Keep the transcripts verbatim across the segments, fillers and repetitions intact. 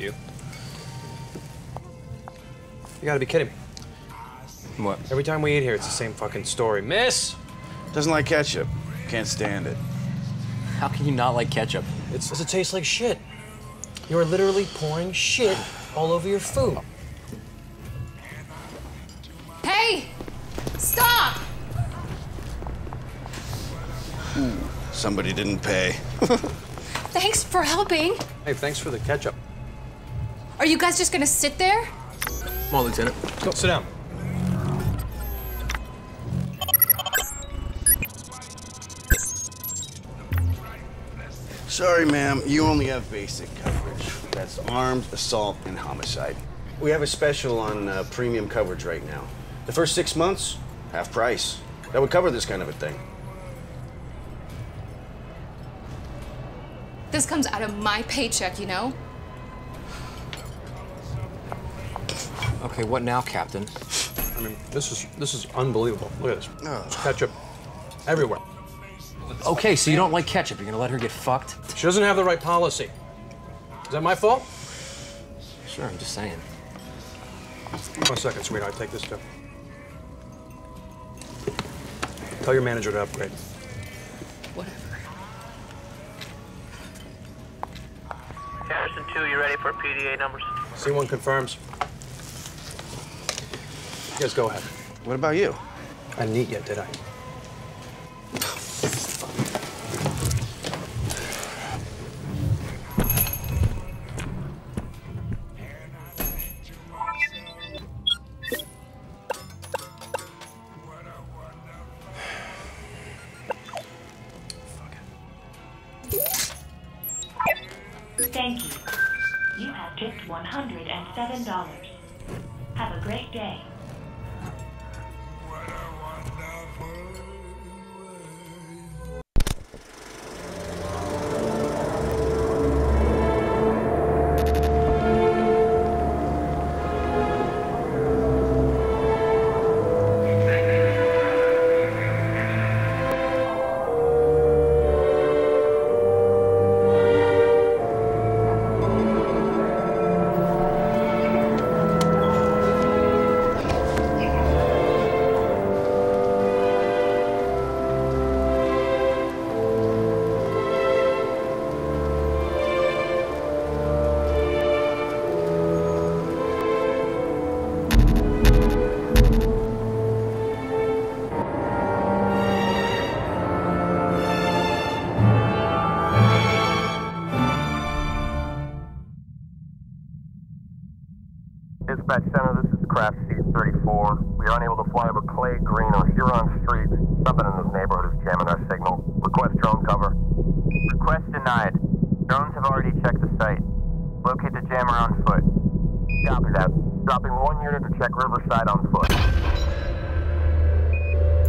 you. You gotta be kidding me. What? Every time we eat here, it's the same fucking story. Miss! Doesn't like ketchup. Can't stand it. How can you not like ketchup? It's because it tastes like shit. You're literally pouring shit all over your food. Hey! Stop! Ooh, somebody didn't pay. Thanks for helping. Hey, thanks for the ketchup. Are you guys just gonna sit there? Come on, Lieutenant. Let's go. Sit down. Sorry, ma'am, you only have basic coverage. That's armed, assault, and homicide. We have a special on uh, premium coverage right now. The first six months, half price. That would cover this kind of a thing. This comes out of my paycheck, you know? Okay, what now, Captain? I mean, this is this is unbelievable. Look at this. Oh. There's ketchup everywhere. Okay, so you don't like ketchup. You're gonna let her get fucked? She doesn't have the right policy. Is that my fault? Sure, I'm just saying. One second, sweetheart. Take this stuff. Tell your manager to upgrade. Whatever. Harrison two, you ready for P D A numbers? C one confirms. Yes, go ahead. What about you? I didn't eat yet, did I? Thank you. You have tipped one hundred seven dollars. Have a great day. Dispatch Center, this is Craft C thirty-four. We are unable to fly over Clay Green or Huron Street. Something in this neighborhood is jamming our signal. Request drone cover. Request denied. Drones have already checked the site. Locate the jammer on foot. Copy that. Dropping one unit to check Riverside on foot.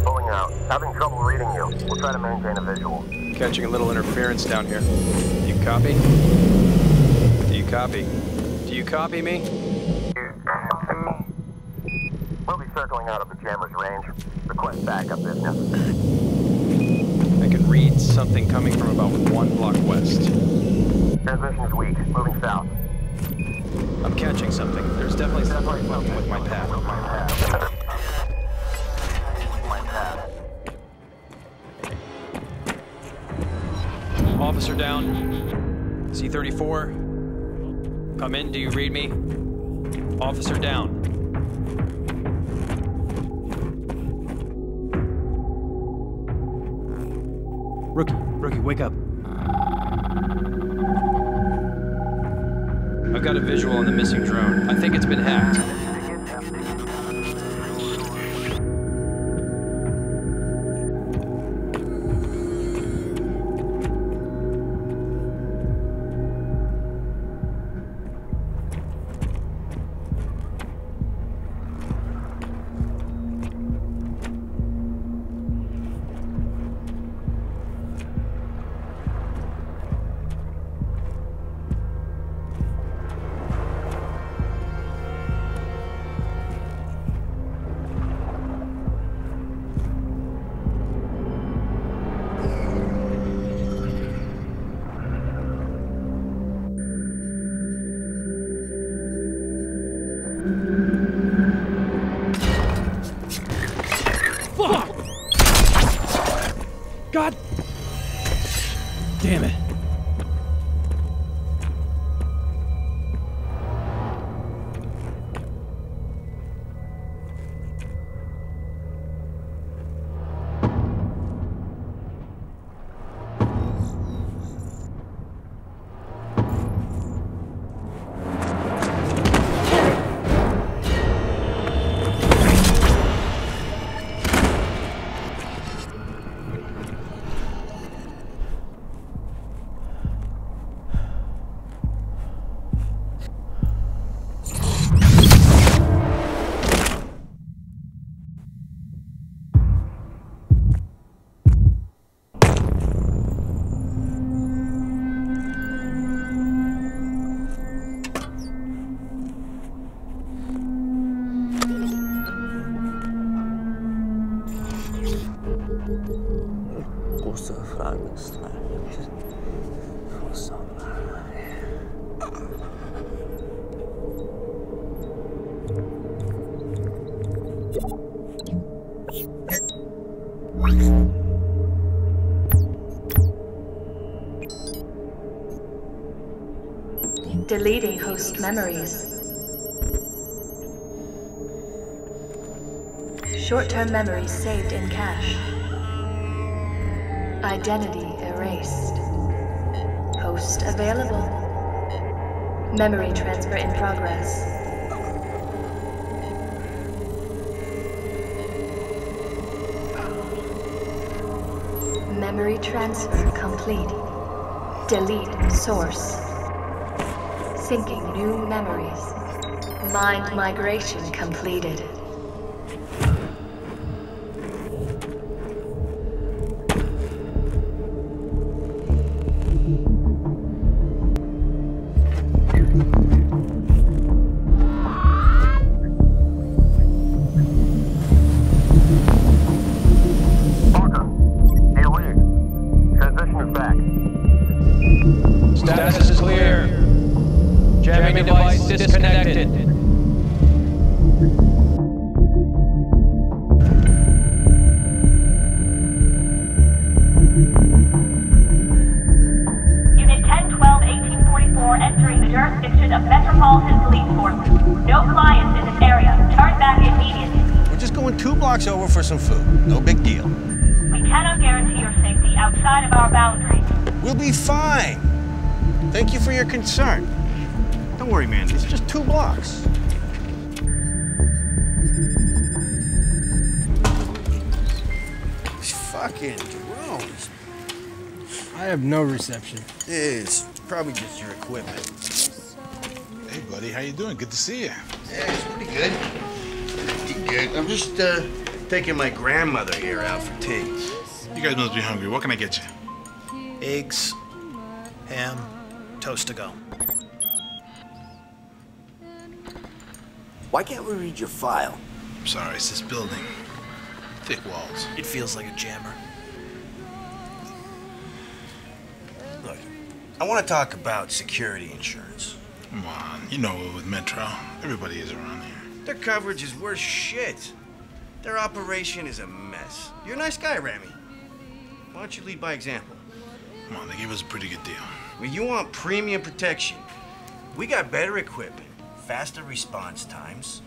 Pulling out. Having trouble reading you. We'll try to maintain a visual. Catching a little interference down here. Do you copy? Do you copy? Do you copy me? We'll be circling out of the jammer's range. Request backup if necessary. I can read something coming from about one block west. Transmission is weak. Moving south. I'm catching something. There's definitely something fucking with my pad. With my pad. With my pad. Officer down. C thirty-four. Come in. Do you read me? Officer down. Rookie, Rookie, wake up. I've got a visual on the missing drone. I think it's been hacked. Deleting host memories. Short-term memories saved in cache. Identity erased. Host available. Memory transfer in progress. Memory transfer complete. Delete source. Syncing new memories. Mind migration completed. Concern. Don't worry, man. It's just two blocks. These fucking drones. I have no reception. It's probably just your equipment. Hey, buddy. How you doing? Good to see you. Yeah, it's pretty good. Pretty good. I'm just uh, taking my grandmother here out for tea. You guys must be hungry. What can I get you? Eggs, ham, toast to go. Why can't we read your file? I'm sorry, it's this building. Thick walls. It feels like a jammer. Look, I want to talk about security insurance. Come on, you know it with Metro. Everybody is around here. Their coverage is worth shit. Their operation is a mess. You're a nice guy, Rami. Why don't you lead by example? Come on, they gave us a pretty good deal. Well, you want premium protection. We got better equipment, faster response times,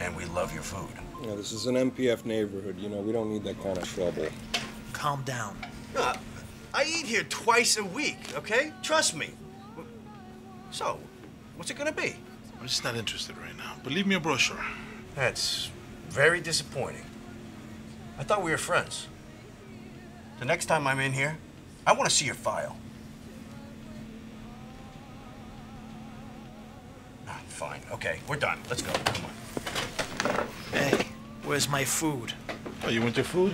and we love your food. Yeah, this is an M P F neighborhood. You know, we don't need that kind of trouble. Calm down. Uh, I eat here twice a week, okay? Trust me. So, what's it gonna be? I'm just not interested right now, but leave me a brochure. That's very disappointing. I thought we were friends. The next time I'm in here, I want to see your file. Ah, fine. Okay, we're done. Let's go. Come on. Hey, where's my food? Oh, you want your food?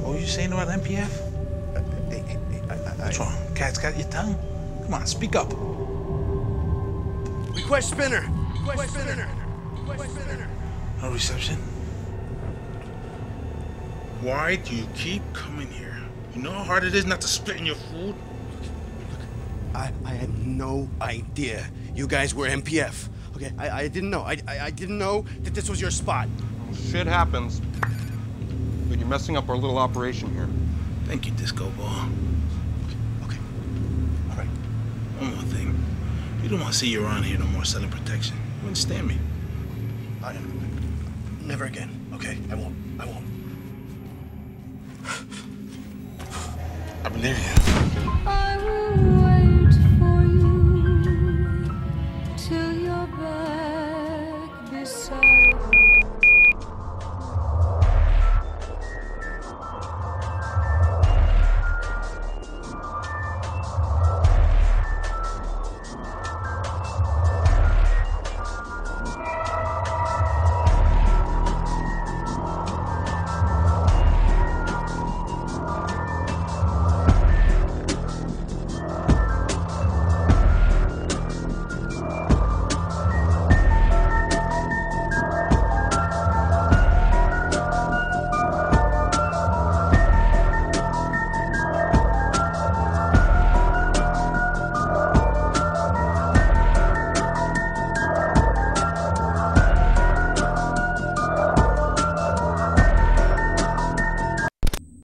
What were you saying about M P F? Uh, I, I, I, What's wrong? Cat's got your tongue? Come on, speak up. Request spinner. Request spinner. Request spinner. No reception? Why do you keep coming here? You know how hard it is not to spit in your food? Look, I, I had no idea you guys were M P F. Okay, I, I didn't know. I, I, I didn't know that this was your spot. Well, shit happens. But you're messing up our little operation here. Thank you, Disco Ball. Okay. All right. One more thing. You don't want to see you around here no more selling protection. You understand me? I, never again. Okay, I won't. I won't. I believe you. I will wait for you till you're back beside.